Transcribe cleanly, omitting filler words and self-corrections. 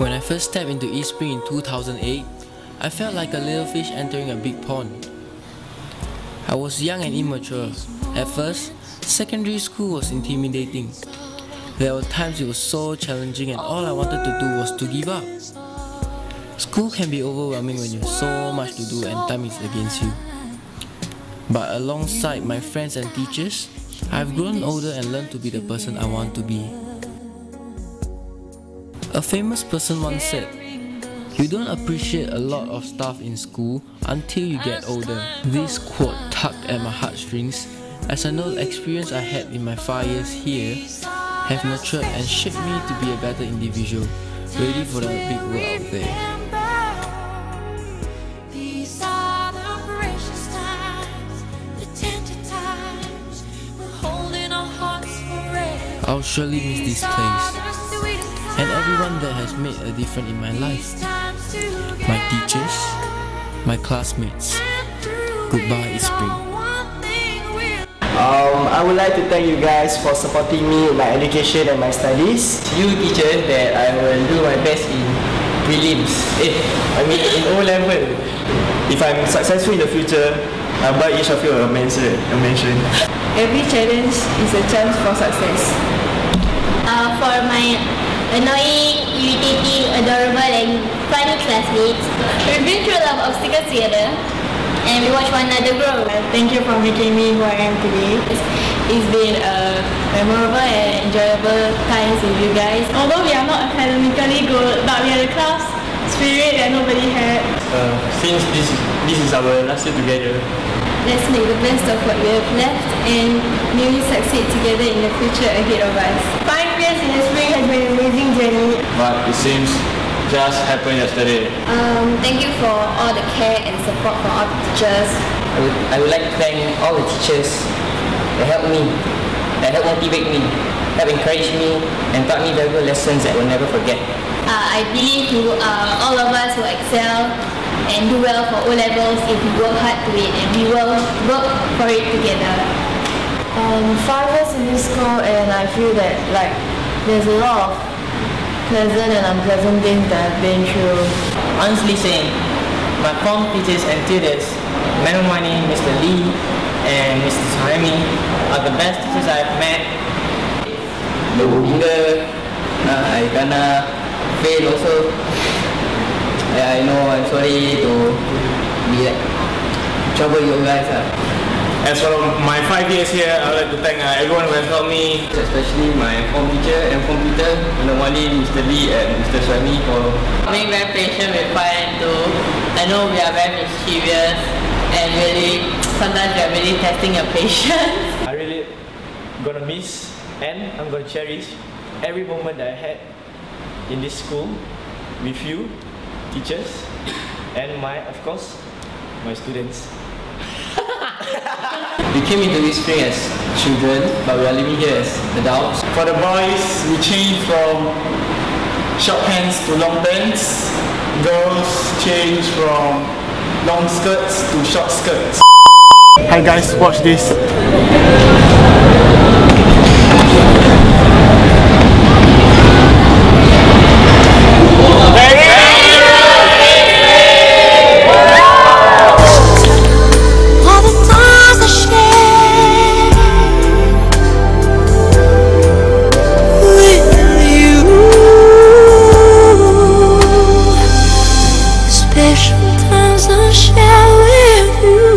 When I first stepped into East Spring in 2008, I felt like a little fish entering a big pond. I was young and immature. At first, secondary school was intimidating. There were times it was so challenging and all I wanted to do was to give up. School can be overwhelming when you have so much to do and time is against you. But alongside my friends and teachers, I've grown older and learned to be the person I want to be. A famous person once said, "You don't appreciate a lot of stuff in school until you get older." This quote tugged at my heartstrings, as I know the experience I had in my 5 years here have nurtured and shaped me to be a better individual, ready for the big world out there. I'll surely miss this place, and everyone that has made a difference in my life. My teachers, my classmates. Goodbye, East Spring. I would like to thank you guys for supporting me in my education and my studies. You teachers that I will do my best in prelims, in O-level. If I'm successful in the future, I'll buy each of you a mansion. Every challenge is a chance for success. For my annoying, irritating, adorable and funny classmates, we've been through a lot of obstacles together and we watch one another grow. Thank you for making me who I am today. It's been a memorable and enjoyable times with you guys. Although we are not academically good, but we are the class spirit that nobody had. Since this is our last year together, let's make the best of what we have left and may we succeed together in the future ahead of us. 5 years in the spring has been an amazing journey. But it seems just happened yesterday. Thank you for all the care and support from all the teachers. I would like to thank all the teachers that helped me, that helped motivate me, that encouraged me and taught me valuable lessons that I will never forget. I believe all of us will excel and do well for O-levels if we work hard to it and we will work for it together. 5 years in this school and I feel that there's a lot of pleasant and unpleasant things that I've been through. Honestly saying, my form teachers and tutors, Mr. Money, Mr. Lee and Mrs. Remy are the best teachers I've met. The leader, I gonna fail also. Yeah, I know, I'm sorry to be trouble you guys. As for my 5 years here, I would like to thank everyone who has helped me, especially my form teacher and form tutor, Mr. Money, Mr. Lee and Mr. Swamy for being very patient with 5N2. I know we are very mischievous and really, sometimes we are really testing your patience. I really gonna miss and I'm gonna cherish every moment that I had in this school with you, teachers, and of course my students. We came into this spring as children, but we are living here as adults. For the boys, we changed from short pants to long pants. Girls change from long skirts to short skirts. Hi guys, watch this. Special times I share with you.